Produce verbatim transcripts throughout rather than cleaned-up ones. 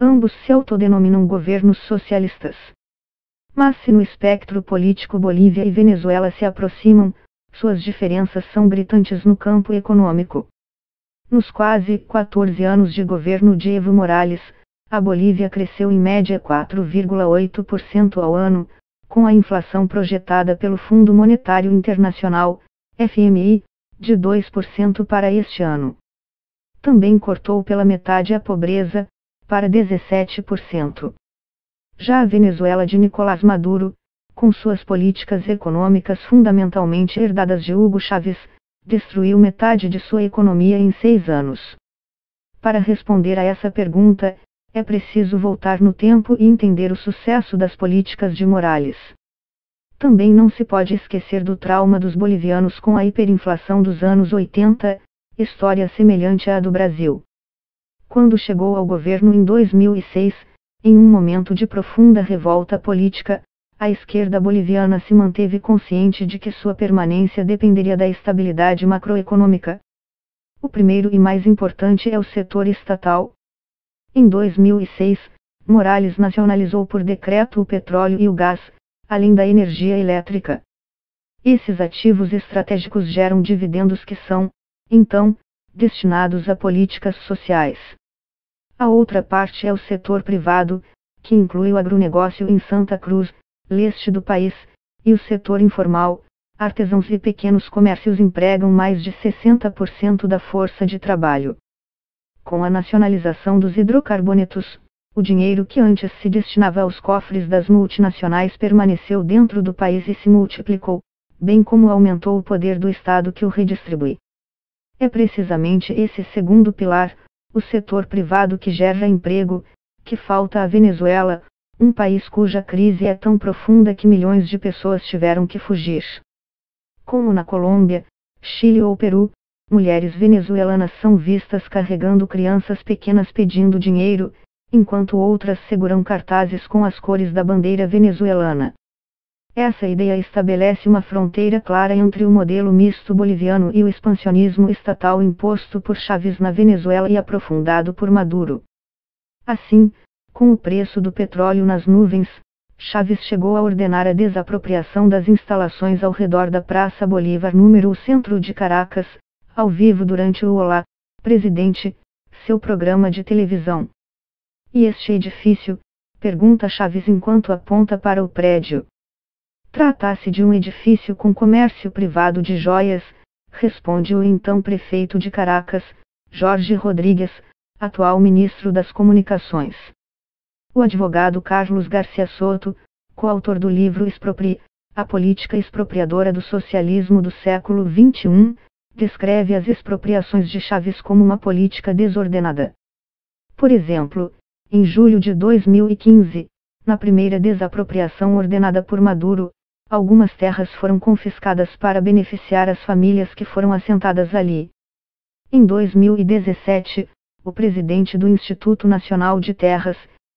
ambos se autodenominam governos socialistas. Mas se no espectro político Bolívia e Venezuela se aproximam, suas diferenças são gritantes no campo econômico. Nos quase quatorze anos de governo de Evo Morales, a Bolívia cresceu em média quatro vírgula oito por cento ao ano, com a inflação projetada pelo Fundo Monetário Internacional, F M I, de dois por cento para este ano. Também cortou pela metade a pobreza, para dezessete por cento. Já a Venezuela de Nicolás Maduro, com suas políticas econômicas fundamentalmente herdadas de Hugo Chávez, destruiu metade de sua economia em seis anos. Para responder a essa pergunta, é preciso voltar no tempo e entender o sucesso das políticas de Morales. Também não se pode esquecer do trauma dos bolivianos com a hiperinflação dos anos oitenta, história semelhante à do Brasil. Quando chegou ao governo em dois mil e seis, em um momento de profunda revolta política, a esquerda boliviana se manteve consciente de que sua permanência dependeria da estabilidade macroeconômica. O primeiro e mais importante é o setor estatal. Em dois mil e seis, Morales nacionalizou por decreto o petróleo e o gás, além da energia elétrica. Esses ativos estratégicos geram dividendos que são, então, destinados a políticas sociais. A outra parte é o setor privado, que inclui o agronegócio em Santa Cruz, leste do país, e o setor informal. Artesãos e pequenos comércios empregam mais de sessenta por cento da força de trabalho. Com a nacionalização dos hidrocarbonetos, o dinheiro que antes se destinava aos cofres das multinacionais permaneceu dentro do país e se multiplicou, bem como aumentou o poder do Estado que o redistribui. É precisamente esse segundo pilar, o setor privado, que gera emprego, que falta à Venezuela, um país cuja crise é tão profunda que milhões de pessoas tiveram que fugir. Como na Colômbia, Chile ou Peru, mulheres venezuelanas são vistas carregando crianças pequenas pedindo dinheiro, enquanto outras seguram cartazes com as cores da bandeira venezuelana. Essa ideia estabelece uma fronteira clara entre o modelo misto boliviano e o expansionismo estatal imposto por Chávez na Venezuela e aprofundado por Maduro. Assim, com o preço do petróleo nas nuvens, Chávez chegou a ordenar a desapropriação das instalações ao redor da Praça Bolívar número um centro de Caracas, ao vivo durante o Olá, Presidente, seu programa de televisão. E este edifício? Pergunta Chávez enquanto aponta para o prédio. Trata-se de um edifício com comércio privado de joias, responde o então prefeito de Caracas, Jorge Rodríguez, atual ministro das Comunicações. O advogado Carlos Garcia Soto, coautor do livro Expropri, a política expropriadora do socialismo do século vinte e um, descreve as expropriações de Chávez como uma política desordenada. Por exemplo, em julho de dois mil e quinze, na primeira desapropriação ordenada por Maduro, algumas terras foram confiscadas para beneficiar as famílias que foram assentadas ali. Em dois mil e dezessete, o presidente do Instituto Nacional de Terras,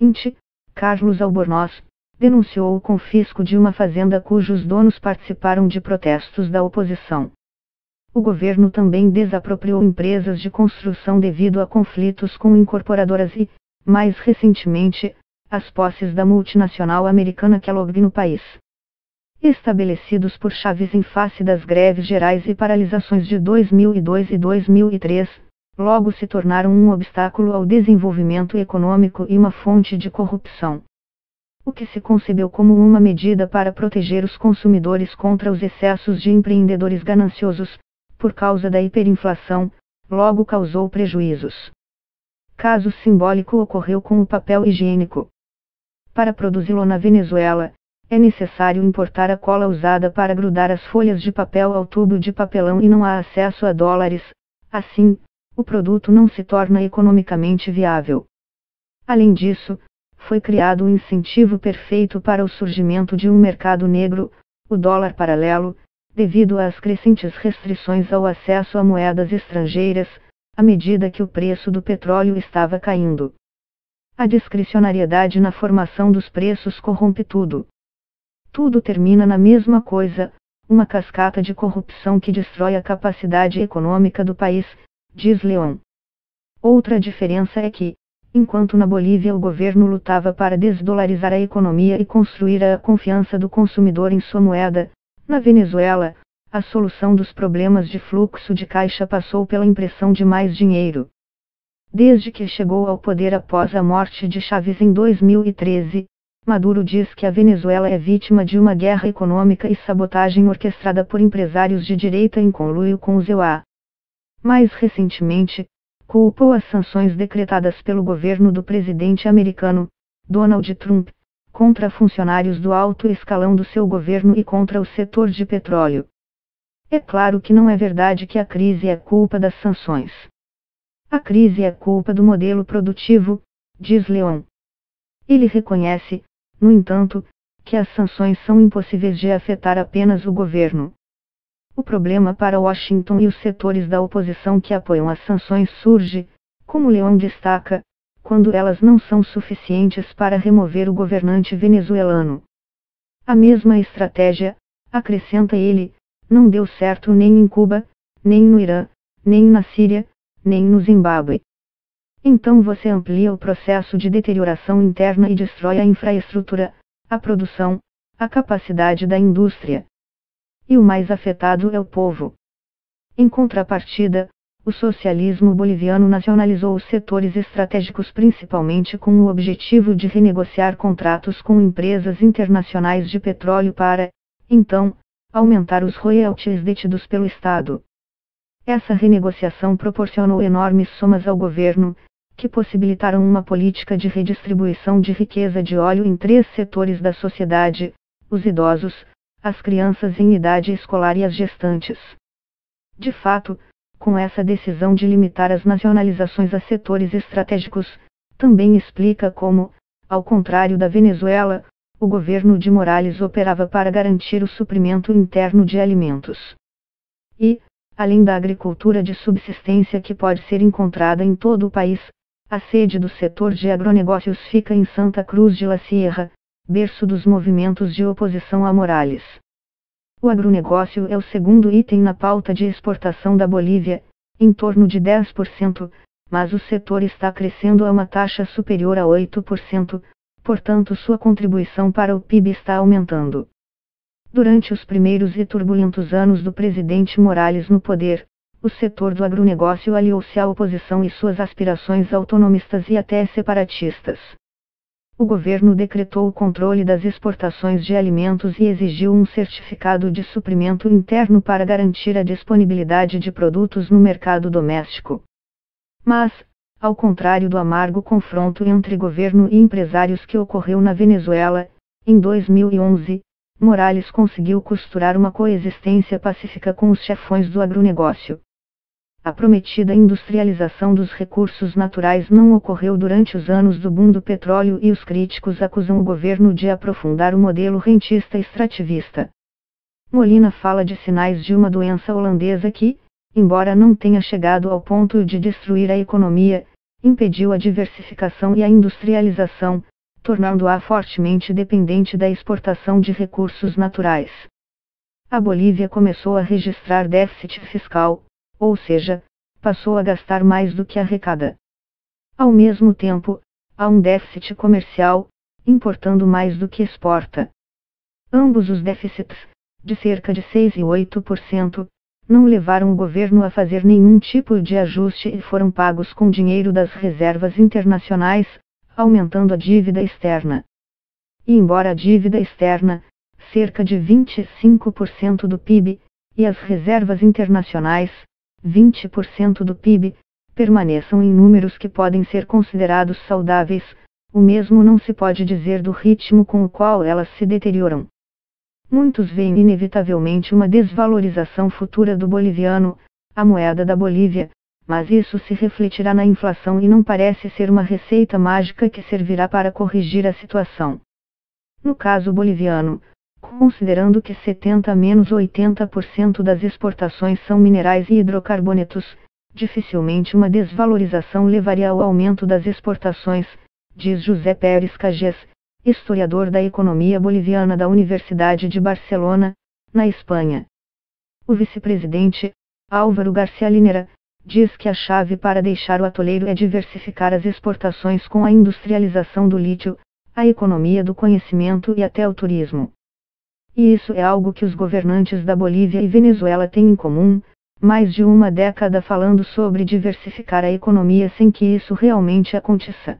I N T E, Carlos Albornoz, denunciou o confisco de uma fazenda cujos donos participaram de protestos da oposição. O governo também desapropriou empresas de construção devido a conflitos com incorporadoras e, mais recentemente, as posses da multinacional americana Kellogg no país. Estabelecidos por Chávez em face das greves gerais e paralisações de dois mil e dois e dois mil e três, logo se tornaram um obstáculo ao desenvolvimento econômico e uma fonte de corrupção. O que se concebeu como uma medida para proteger os consumidores contra os excessos de empreendedores gananciosos, por causa da hiperinflação, logo causou prejuízos. Caso simbólico ocorreu com o papel higiênico. Para produzi-lo na Venezuela, é necessário importar a cola usada para grudar as folhas de papel ao tubo de papelão e não há acesso a dólares, assim, o produto não se torna economicamente viável. Além disso, foi criado um incentivo perfeito para o surgimento de um mercado negro, o dólar paralelo, devido às crescentes restrições ao acesso a moedas estrangeiras, à medida que o preço do petróleo estava caindo. A discricionariedade na formação dos preços corrompe tudo. Tudo termina na mesma coisa, uma cascata de corrupção que destrói a capacidade econômica do país, diz León. Outra diferença é que, enquanto na Bolívia o governo lutava para desdolarizar a economia e construir a confiança do consumidor em sua moeda, na Venezuela, a solução dos problemas de fluxo de caixa passou pela impressão de mais dinheiro. Desde que chegou ao poder após a morte de Chávez em dois mil e treze, Maduro diz que a Venezuela é vítima de uma guerra econômica e sabotagem orquestrada por empresários de direita em conluio com os E U A. Mais recentemente, culpou as sanções decretadas pelo governo do presidente americano, Donald Trump, contra funcionários do alto escalão do seu governo e contra o setor de petróleo. É claro que não é verdade que a crise é culpa das sanções. A crise é culpa do modelo produtivo, diz León. Ele reconhece, no entanto, que as sanções são impossíveis de afetar apenas o governo. O problema para Washington e os setores da oposição que apoiam as sanções surge, como León destaca, quando elas não são suficientes para remover o governante venezuelano. A mesma estratégia, acrescenta ele, não deu certo nem em Cuba, nem no Irã, nem na Síria, nem no Zimbábue. Então você amplia o processo de deterioração interna e destrói a infraestrutura, a produção, a capacidade da indústria. E o mais afetado é o povo. Em contrapartida, o socialismo boliviano nacionalizou os setores estratégicos principalmente com o objetivo de renegociar contratos com empresas internacionais de petróleo para, então, aumentar os royalties detidos pelo Estado. Essa renegociação proporcionou enormes somas ao governo, que possibilitaram uma política de redistribuição de riqueza de óleo em três setores da sociedade: os idosos, as crianças em idade escolar e as gestantes. De fato, com essa decisão de limitar as nacionalizações a setores estratégicos, também explica como, ao contrário da Venezuela, o governo de Morales operava para garantir o suprimento interno de alimentos. E, além da agricultura de subsistência que pode ser encontrada em todo o país, a sede do setor de agronegócios fica em Santa Cruz de La Sierra, berço dos movimentos de oposição a Morales. O agronegócio é o segundo item na pauta de exportação da Bolívia, em torno de dez por cento, mas o setor está crescendo a uma taxa superior a oito por cento, portanto sua contribuição para o P I B está aumentando. Durante os primeiros e turbulentos anos do presidente Morales no poder, o setor do agronegócio aliou-se à oposição e suas aspirações autonomistas e até separatistas. O governo decretou o controle das exportações de alimentos e exigiu um certificado de suprimento interno para garantir a disponibilidade de produtos no mercado doméstico. Mas, ao contrário do amargo confronto entre governo e empresários que ocorreu na Venezuela, em dois mil e onze, Morales conseguiu costurar uma coexistência pacífica com os chefões do agronegócio. A prometida industrialização dos recursos naturais não ocorreu durante os anos do boom do petróleo e os críticos acusam o governo de aprofundar o modelo rentista extrativista. Molina fala de sinais de uma doença holandesa que, embora não tenha chegado ao ponto de destruir a economia, impediu a diversificação e a industrialização, tornando-a fortemente dependente da exportação de recursos naturais. A Bolívia começou a registrar déficit fiscal, ou seja, passou a gastar mais do que arrecada. Ao mesmo tempo, há um déficit comercial, importando mais do que exporta. Ambos os déficits, de cerca de seis por cento e oito por cento, não levaram o governo a fazer nenhum tipo de ajuste e foram pagos com dinheiro das reservas internacionais, aumentando a dívida externa. E embora a dívida externa, cerca de vinte e cinco por cento do P I B, e as reservas internacionais, vinte por cento do P I B, permaneçam em números que podem ser considerados saudáveis, o mesmo não se pode dizer do ritmo com o qual elas se deterioram. Muitos veem inevitavelmente uma desvalorização futura do boliviano, a moeda da Bolívia, mas isso se refletirá na inflação e não parece ser uma receita mágica que servirá para corrigir a situação. No caso boliviano, considerando que setenta a oitenta por cento das exportações são minerais e hidrocarbonetos, dificilmente uma desvalorização levaria ao aumento das exportações, diz José Pérez Cajes, historiador da economia boliviana da Universidade de Barcelona, na Espanha. O vice-presidente, Álvaro Garcia Linera, diz que a chave para deixar o atoleiro é diversificar as exportações com a industrialização do lítio, a economia do conhecimento e até o turismo. E isso é algo que os governantes da Bolívia e Venezuela têm em comum, mais de uma década falando sobre diversificar a economia sem que isso realmente aconteça.